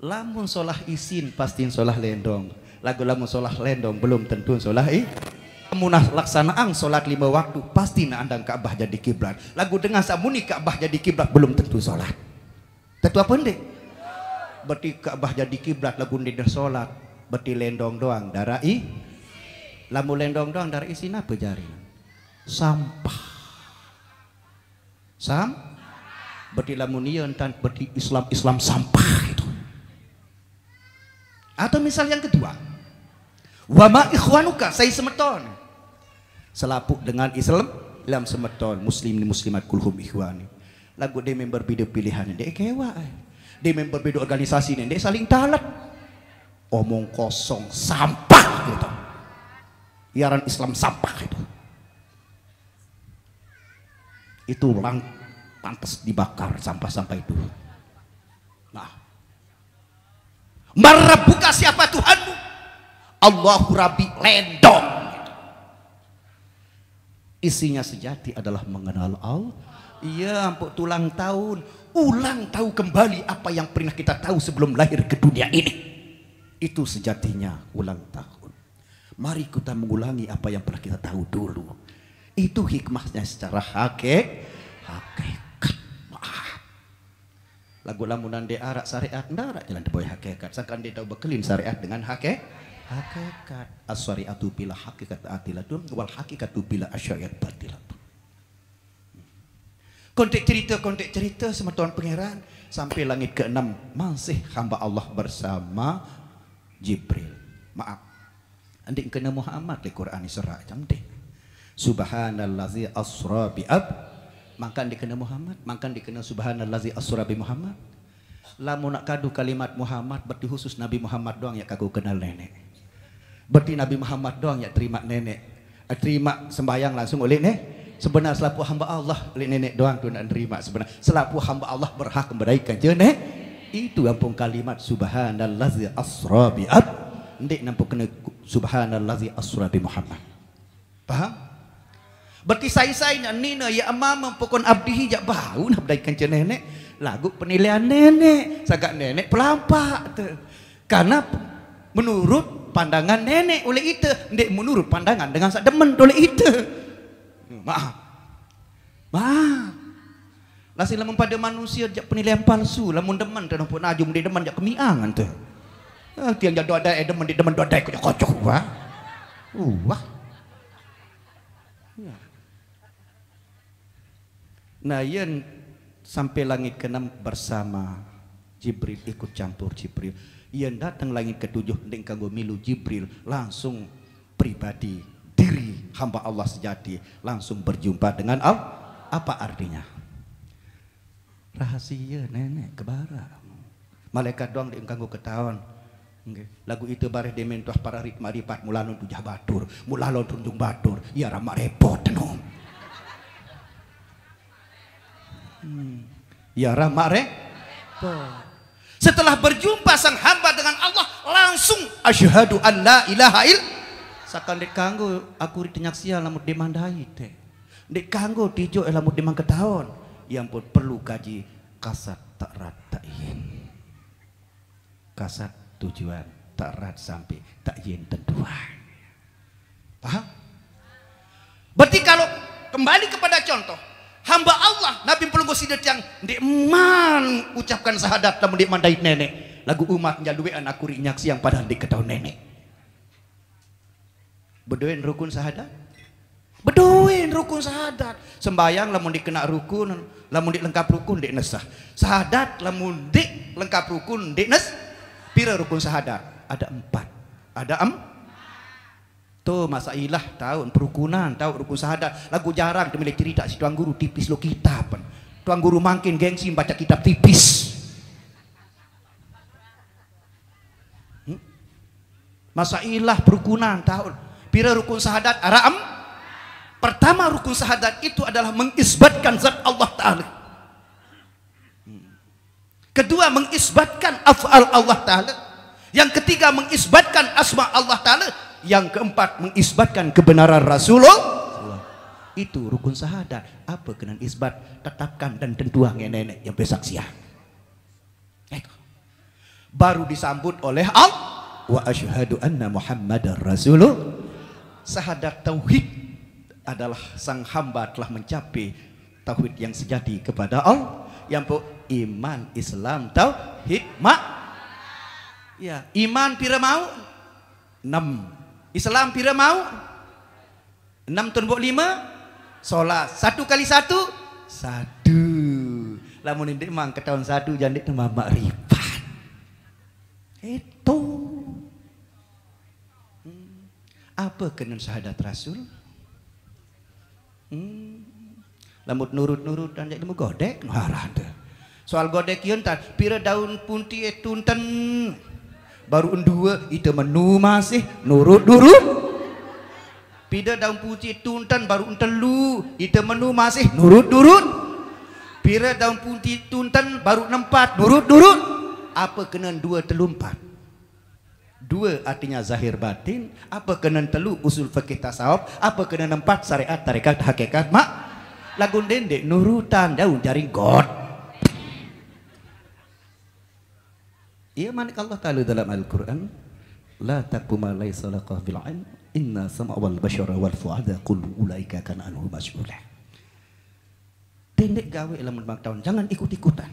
Lamun solah isin pastiin solah lendong. Lagu lamun solah lendong belum tentu solah eh. Munah laksanaan solat lima waktu pasti nak andang Ka'bah jadi kiblat. Lagu dengan samuni Ka'bah jadi kiblat belum tentu solat. Tentu apa ndek? Berarti Ka'bah jadi kiblat lagu ndak solat. Berarti lendong doang darah i. Lamun lendong doang darah isin apa jari? Sampah. Sam, berarti lamunian dan berarti Islam Islam sampah itu. Atau misal yang kedua, wama ikhwanuka saya semeton, selaput dengan Islam, Islam semeton, Muslim di Muslimat kulhum ikhwani. Lagu dia member beda pilihan, dia kewa, dia member beda organisasi, dia saling talat, omong kosong sampah gitu, iaran Islam sampah itu. Itu lang pantas dibakar sampah-sampah itu. Nah, merebukkan siapa Tuhanmu, Allahu Rabbi ledong. Isinya sejati adalah mengenal Allah. Iya, ampuk tulang tahun, ulang tahu kembali apa yang pernah kita tahu sebelum lahir ke dunia ini. Itu sejatinya ulang tahun. Mari kita mengulangi apa yang pernah kita tahu dulu. Itu hikmahnya secara hakik, hakikat. Maaf. Lagu lamunan de arak syariat ndarak jalan deboy hakikat. Sangkan de tahu bekelin syariat dengan hakik, hakikat. As-syariatu bila hakikat atilatun wal hakikatu bila asyariat batilatun. Kontek cerita, kontek cerita sama Tuhan Pangeran sampai langit keenam masih hamba Allah bersama Jibril. Maaf. Andik kena Muhammad di Quran Isra cantik. Subhanallazi asra bi ab. Makan dikena Muhammad, makan dikena subhanallazi asra bi Muhammad. Lamun nak kadu kalimat Muhammad berarti khusus Nabi Muhammad doang yang kaku kenal nenek. Berarti Nabi Muhammad doang yang terima nenek. Eh, terima sembahyang langsung oleh nenek. Sebenarnya selaku hamba Allah oleh nenek doang tu nak nerima sebenarnya. Selaku hamba Allah berhak memberikan jenek. Itu ampun kalimat subhanallazi asra bi ab. Ndik nampu kena subhanallazi asra bi Muhammad. Faham? Berarti saya-saya nak nina ya amam pokon abdihi jak bau nak beraikan je nenek. Lagu penilaian nenek. Sagak nenek pelampak tu. Karena menurut pandangan nenek oleh itu. Ndik menurut pandangan dengan sak demen oleh itu. Maaf, maaf. Lasi lamun pada manusia jak penilaian palsu, lamun demen dan pun ajum di demen jak kemiangan tu. Ah, tiang jak doa eh demen di demen doa dai kocok wah, wah. Nah, yen sampai langit keenam bersama Jibril ikut campur Jibril. Yen datang langit ketujuh ning kanggo milu Jibril langsung pribadi. Diri hamba Allah sejati langsung berjumpa dengan Allah. Apa artinya? Rahasia nenek kebara. Malaikat doang diengkanggu ketahuan. Okay. Lagu itu bareh dementuah para ritma ripat mulalon tujah batur, mulalon tunjung batur. Ya ramak repot tenom. Hmm. Ya ramak repot. Setelah berjumpa sang hamba dengan Allah langsung asyhadu an la ilaha illallah. Sakan dek kanggo aku ritenyak sia lamun demandai teh. Dek kanggo tijo lamun demang ketahuan. Yang pun perlu kaji kasat tak rat tak yin. Kasat tujuan tak rat sampai tak yin tentuan. Paham? Berarti kalau kembali kepada contoh hamba Allah Nabi pelunggu sidat yang dek man ucapkan syahadat lamun demandai nenek. Lagu umat nyaluean aku rinyak siang padahal dek ketahuan nenek. Bedoin rukun syahadat, bedoin rukun syahadat. Sembayang lamun dikena rukun, lamun dik lengkap rukun dik nesah. Syahadat lamun dik lengkap rukun dik nes. Pira rukun syahadat? Ada empat. Ada em. Tuh masailah tahun perukunan, tahu rukun syahadat. Lagu jarang demilik cerita si tuan guru tipis lo kitab. Tuan guru makin gengsi baca kitab tipis. Hmm? Masailah perukunan tahun. Pira rukun syahadat aram. Pertama rukun syahadat itu adalah mengisbatkan zat Allah Ta'ala. Kedua mengisbatkan af'al Allah Ta'ala. Yang ketiga mengisbatkan asma Allah Ta'ala. Yang keempat mengisbatkan kebenaran Rasulullah. Itu rukun syahadat. Apa kena isbat? Tetapkan dan tentuang nenek yang bersaksian. Baru disambut oleh Allah. Wa asyhadu anna Muhammadar Rasulullah. Syahadat tauhid adalah sang hamba telah mencapai tauhid yang sejati kepada Allah. Yang pun iman, Islam, tauhid, mak. Ya, iman pira mau? enam. Islam pira mau? enam tunbuk lima. Solat satu kali satu satu. Lamun indik mang ketahuan satu jandik nama makrifat. Itu apa kena syahadat Rasul? Hmm. Lamut nurut-nurut dan jadi godek ngarah tu. Soal godek kian tak pira daun punti tunten baru dua itu menu masih nurut dulu. Pira daun punti tunten baru telu itu menu masih nurut dulu. Pira daun punti tunten baru nempat nurut dulu. Apa kena dua telumpat? Dua artinya zahir batin, apa kena telu usul fikih tasawuf, apa kena empat syariat tarekat hakikat mak. Lagu dendek nurutan daun jaring god. Ia manik Allah Taala dalam Al-Qur'an, la taquma laysa laqah bil 'ain, inna sam'a wal basyara wal fu'ada qul ulaika kana anhu mas'ula. Dendek gawe lamun bang tahun jangan ikut-ikutan.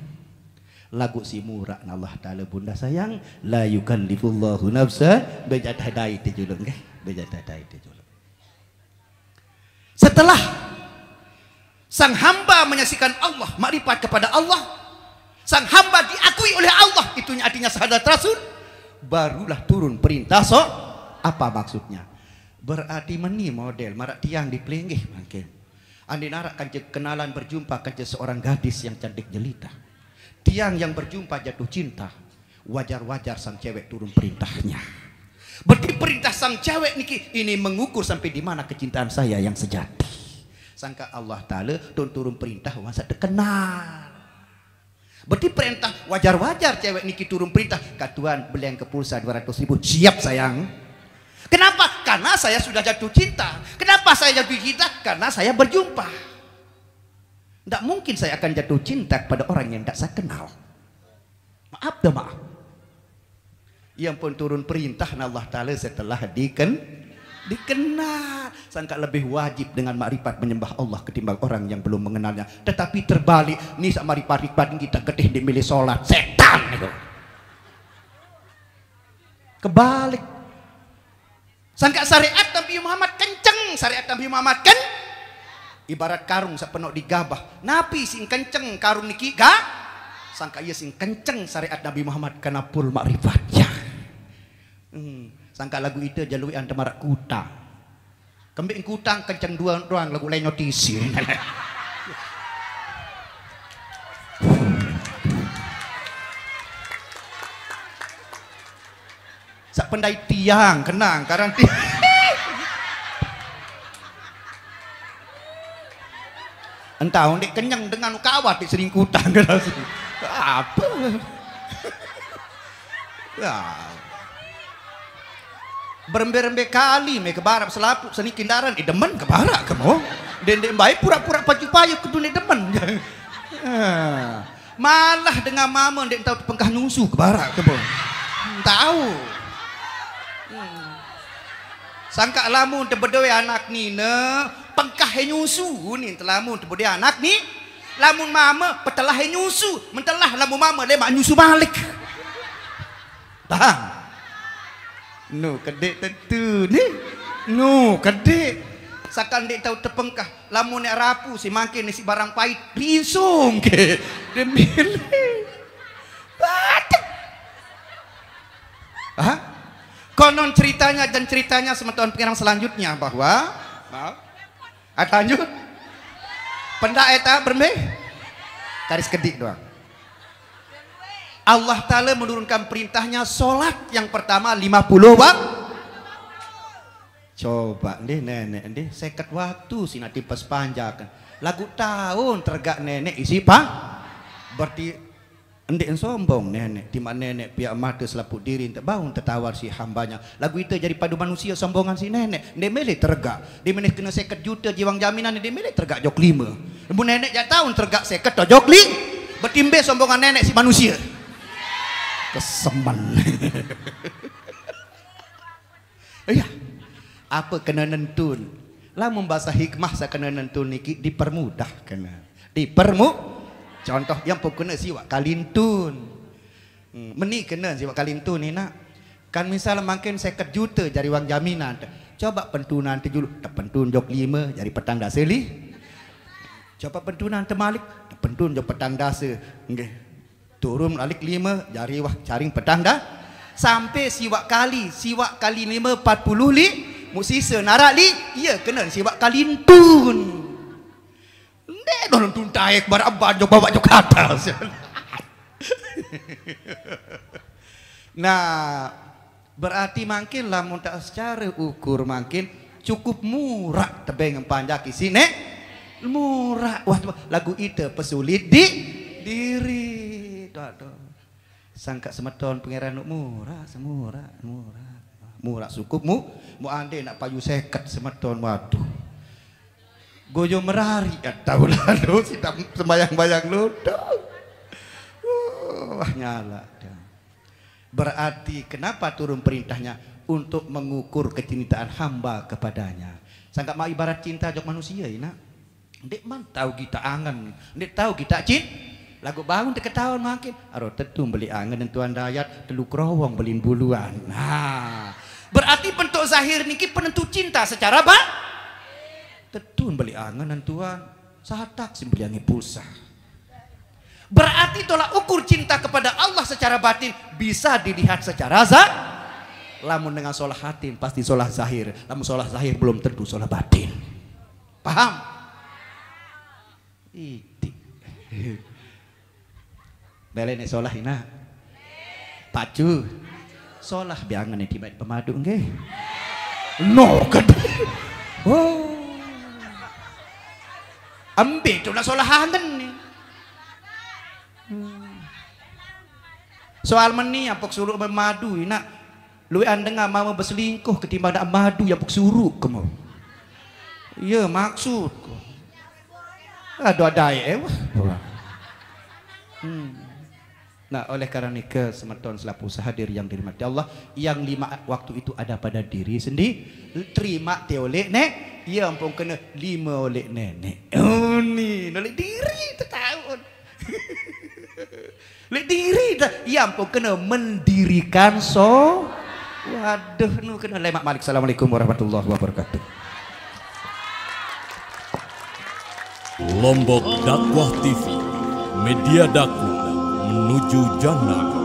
Lagu si murah Allah Taala bunda sayang la yukallifullahu nafsan bejadadai tejulung ke bejadadai tejulung. Setelah sang hamba menyaksikan Allah, makrifat kepada Allah, sang hamba diakui oleh Allah, itunya artinya syahadat rasul, barulah turun perintah. So apa maksudnya? Berarti meni model marak tiang dipelinggih mungkin andi narak kanjeng kenalan berjumpa kanjeng seorang gadis yang cantik jelita. Tiang yang berjumpa jatuh cinta, wajar-wajar sang cewek turun perintahnya. Berarti perintah sang cewek niki ini mengukur sampai di mana kecintaan saya yang sejati. Sangka Allah Taala turun turun perintah masa terkenal. Berarti perintah wajar-wajar cewek niki turun perintah katuan beli yang ke pulsa dua ratus ribu siap sayang. Kenapa? Karena saya sudah jatuh cinta. Kenapa saya jatuh cinta? Karena saya berjumpa. Tidak mungkin saya akan jatuh cinta kepada orang yang tidak saya kenal. Maaf dah maaf. Yang pun turun perintah Allah Taala setelah diken, dikenal. Sangka lebih wajib dengan makrifat menyembah Allah ketimbang orang yang belum mengenalnya. Tetapi terbalik, ni sama makrifat kita getih dimilih solat setan itu. Kebalik. Sangka syariat Nabi Muhammad kenceng, syariat Nabi Muhammad kan? Ibarat karung sepenuh digabah. Nabi sing kenceng karung niki ga? Sangka ia sing kenceng syariat Nabi Muhammad karena pul makrifatnya. Hmm. Sangka lagu itu jalui antemarak kutang. Kembing kutang kenceng dua doang lagu lainnya tisi. Sak pendai tiang kenang karang tiang. Entah, dek kenyang dengan kawat, dek sering kutang apa? Ya. Berembe-rembe kali, me kebarap selaput seni kindaran, eh demen kebarak kamu. Dendek baik pura-pura pacu payu ke dunia demen. Malah dengan mama dek tahu pengkah nyusu kebarak kamu. Tahu. Sangka lamun tebedoe anak nina pengkah nyusu ni telamun tebede anak ni lamun mama petelah nyusu mentelah lamun mama lemak nyusu balik paham nu kedek tentu ni nu kedek sakan dek tahu tepengkah lamun nek rapu si makin si barang pahit rinsung ke demi batak ha konon ceritanya dan ceritanya semeton pengiran selanjutnya bahwa maaf lanjut pendak eta bermeh garis kedik doang. Allah Taala menurunkan perintahnya solat yang pertama lima puluh waktu. Coba deh nenek deh seket waktu sinati pas panjang lagu tahun tergak nenek isi pak berarti ndek sombong nenek timak nenek pihak mata selaput diri tak baun tertawar si hambanya lagu itu jadi padu manusia sombongan si nenek ndek melih tergak dia meneh kena sekat juta jiwang jaminan ndek melih tergak jok lima ibu nenek jak tahun tergak sekat to jok li bertimbe sombongan nenek si manusia kesemen iya apa kena nentun lah membahas hikmah sa kena nentun niki dipermudah kena dipermu contoh yang pokoknya siwak kalintun hmm. Meni kena siwak kalintun ni nak kan misalnya makin seket juta jari wang jaminan coba pentunan tujuh pentun jok lima jari petang dasa li coba pentunan temalik pentun jok petang dasa okay. Turun alik lima jari wah caring petang dah sampai siwak kali siwak kali lima empat puluh li musisa narak li iya kena siwak kalintun eh dorong tuntai kebar abad jok bawa jok atas. Nah, berarti makin lamun tak secara ukur makin cukup murah tebeng panjang isi nek murah wah lagu itu pesulit di diri. sangka semeton pangeran murah semurah murah murah cukupmu mu ande nak payu seket semeton waduh gojo merari tahun lalu kita sembayang-bayang lodong wah nyala dah. Berarti kenapa turun perintahnya untuk mengukur kecintaan hamba kepadanya sangka mau ibarat cinta jok manusia ina ndek man tahu kita angan ndek tahu kita cinta lagu bangun teketahun makin aduh tentu beli angan dan tuan dayat teluk rawang belin buluan nah berarti bentuk zahir niki penentu cinta secara bah tentu beli angan dan tuan sahatak sembeliangi pulsa berarti tolak ukur cinta kepada Allah secara batin bisa dilihat secara zahir lamun dengan sholah hatin pasti sholah zahir lamun sholah zahir belum tentu sholah batin paham? Itik belene sholah ina pacu sholah biangan di bait pemadu nggih no gede oh ambil tuna sholah hangen soal meni apok suruh memadu ina luwe andeng mau berselingkuh ketimbang ada madu ya apok suruh kamu iya maksudku aduh adai ewah hmm. Nah oleh karena ke semeton selaku hadir yang dirahmati Allah yang lima waktu itu ada pada diri sendiri terima te oleh nek ya ampun kena lima oleh nenek oh ni oleh diri tahun oleh diri ya ampun kena mendirikan so waduh nu kena lemak malik assalamualaikum warahmatullahi wabarakatuh. Lombok Dakwah T V media dakwah menuju jannah.